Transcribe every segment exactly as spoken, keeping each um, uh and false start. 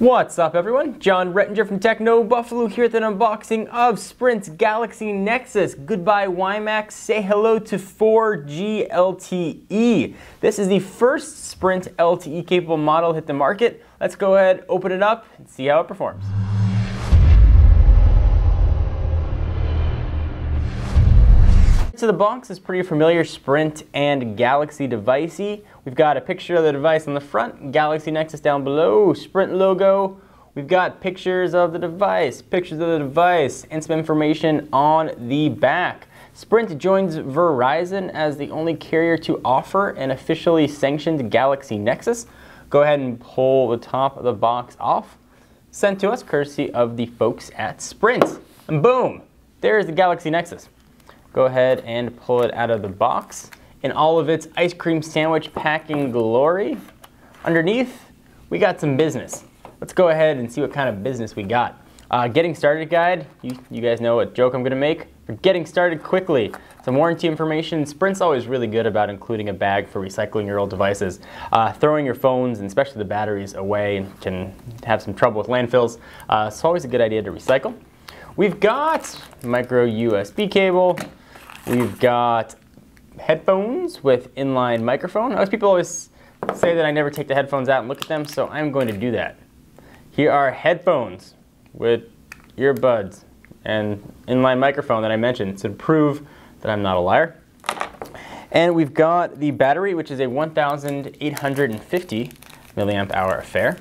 What's up everyone, John Rettinger from Techno Buffalo here with an unboxing of Sprint's Galaxy Nexus. Goodbye WiMAX, say hello to four G L T E. This is the first Sprint L T E capable model hit the market. Let's go ahead, open it up, and see how it performs. So the box is pretty familiar Sprint and Galaxy devicey. We've got a picture of the device on the front, Galaxy Nexus down below, Sprint logo. We've got pictures of the device, pictures of the device, and some information on the back. Sprint joins Verizon as the only carrier to offer an officially sanctioned Galaxy Nexus. Go ahead and pull the top of the box off. Sent to us courtesy of the folks at Sprint. And boom, there's the Galaxy Nexus. Go ahead and pull it out of the box in all of its ice cream sandwich packing glory. Underneath, we got some business. Let's go ahead and see what kind of business we got. Uh, getting started guide, you, you guys know what joke I'm gonna make. For getting started quickly, some warranty information. Sprint's always really good about including a bag for recycling your old devices. Uh, throwing your phones, and especially the batteries, away can have some trouble with landfills. Uh, it's always a good idea to recycle. We've got micro U S B cable. We've got headphones with inline microphone. Most people always say that I never take the headphones out and look at them, so I'm going to do that. Here are headphones with earbuds and inline microphone that I mentioned to prove that I'm not a liar. And we've got the battery, which is a one thousand eight hundred fifty milliamp hour affair.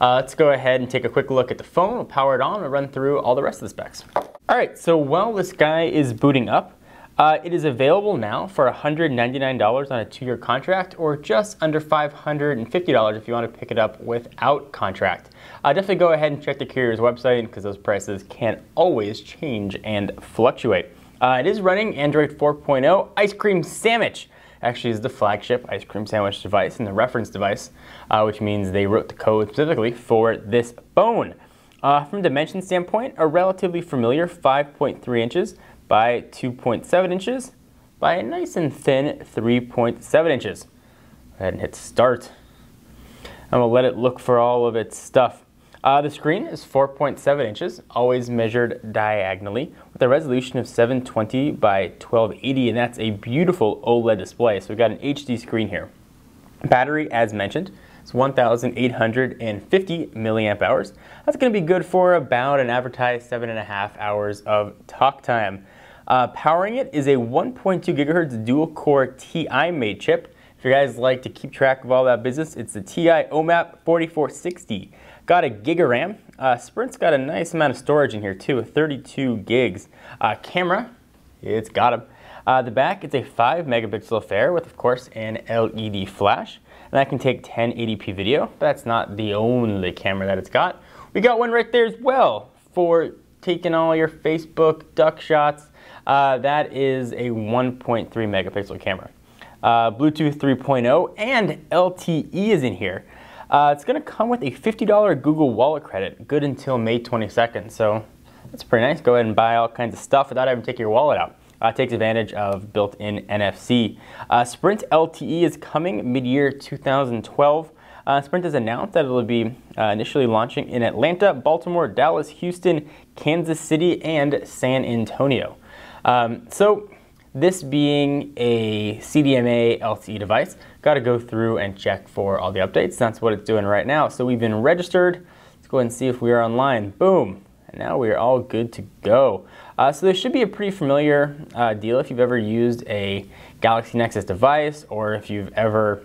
Uh, let's go ahead and take a quick look at the phone. We'll power it on and we'll run through all the rest of the specs. All right, so while this guy is booting up, Uh, it is available now for one hundred ninety-nine dollars on a two-year contract, or just under five hundred fifty dollars if you want to pick it up without contract. Uh, definitely go ahead and check the carrier's website because those prices can always change and fluctuate. Uh, it is running Android four point oh. Ice Cream Sandwich actually is the flagship ice cream sandwich device and the reference device, uh, which means they wrote the code specifically for this phone. Uh, from a dimension standpoint, a relatively familiar five point three inches. By two point seven inches, by a nice and thin three point seven inches. Go ahead and hit start. And we'll let it look for all of its stuff. Uh, the screen is four point seven inches, always measured diagonally, with a resolution of seven twenty by twelve eighty, and that's a beautiful OLED display. So we've got an H D screen here. Battery, as mentioned, is one thousand eight hundred fifty milliamp hours. That's gonna be good for about an advertised seven and a half hours of talk time. Uh, powering it is a one point two gigahertz dual-core T I M A chip. If you guys like to keep track of all that business, it's the T I OMAP forty-four sixty. Got a gig of RAM. Uh, Sprint's got a nice amount of storage in here too, thirty-two gigs. Uh, camera, it's got 'em. Uh, the back, it's a five megapixel affair with, of course, an L E D flash. And that can take ten eighty p video, but that's not the only camera that it's got. We got one right there as well for taking all your Facebook duck shots. Uh, that is a one point three megapixel camera. Uh, Bluetooth three point oh and L T E is in here. Uh, it's gonna come with a fifty dollar Google Wallet credit, good until May twenty-second. So that's pretty nice. Go ahead and buy all kinds of stuff without having to take your wallet out. Uh, takes advantage of built-in N F C. Uh, Sprint L T E is coming mid-year two thousand twelve. Uh, Sprint has announced that it will be uh, initially launching in Atlanta, Baltimore, Dallas, Houston, Kansas City, and San Antonio. Um, so this being a C D M A L T E device, got to go through and check for all the updates. That's what it's doing right now. So we've been registered. Let's go ahead and see if we are online. Boom. And now we are all good to go. Uh, so this should be a pretty familiar uh, deal if you've ever used a Galaxy Nexus device or if you've ever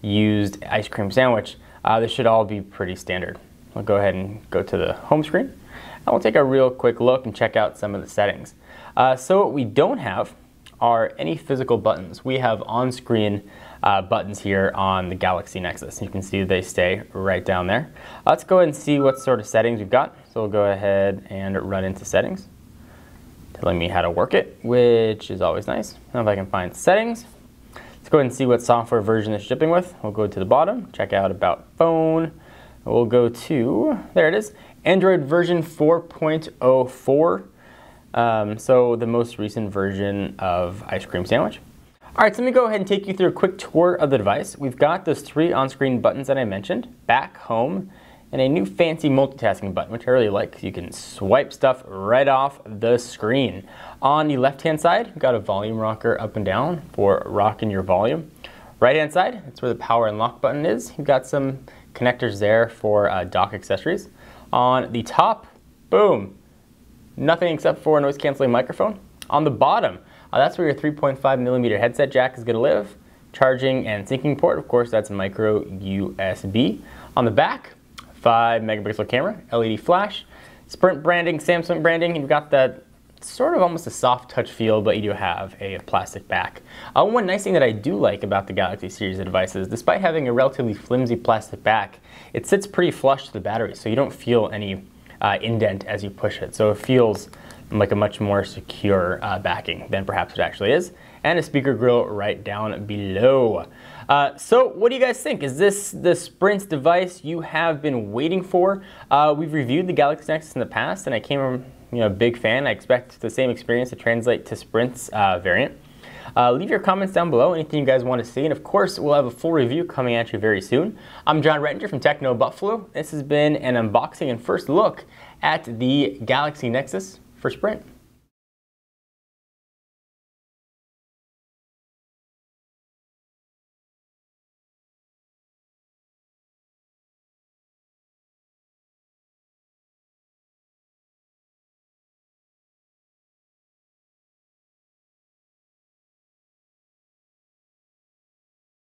used Ice Cream Sandwich. Uh, this should all be pretty standard. We'll go ahead and go to the home screen and we'll take a real quick look and check out some of the settings. Uh, so what we don't have are any physical buttons. We have on-screen uh, buttons here on the Galaxy Nexus. You can see they stay right down there. Uh, let's go ahead and see what sort of settings we've got. So we'll go ahead and run into settings. Telling me how to work it, which is always nice. Now if I can find settings, let's go ahead and see what software version it's shipping with. We'll go to the bottom, check out about phone. We'll go to, there it is, Android version four point oh four. Um, so the most recent version of Ice Cream Sandwich. All right, so let me go ahead and take you through a quick tour of the device. We've got those three on-screen buttons that I mentioned, back, home, and a new fancy multitasking button, which I really like. You can swipe stuff right off the screen. On the left-hand side, you've got a volume rocker up and down for rocking your volume. Right-hand side, that's where the power and lock button is. You've got some connectors there for uh, dock accessories. On the top, boom, nothing except for a noise-canceling microphone. On the bottom, uh, that's where your three point five millimeter headset jack is going to live. Charging and syncing port, of course, that's micro U S B. On the back, five megapixel camera, L E D flash, Sprint branding, Samsung branding. You've got that sort of almost a soft touch feel, but you do have a plastic back. Uh, one nice thing that I do like about the Galaxy series of devices, despite having a relatively flimsy plastic back, it sits pretty flush to the battery, so you don't feel any uh, indent as you push it. So it feels like a much more secure uh, backing than perhaps it actually is. And a speaker grill right down below. Uh, so what do you guys think? Is this the Sprint's device you have been waiting for? Uh, we've reviewed the Galaxy Nexus in the past, and I came from, you know, a big fan. I expect the same experience to translate to Sprint's uh, variant. Uh, leave your comments down below, anything you guys want to see, and of course we'll have a full review coming at you very soon. I'm John Rettinger from Techno Buffalo. This has been an unboxing and first look at the Galaxy Nexus for Sprint.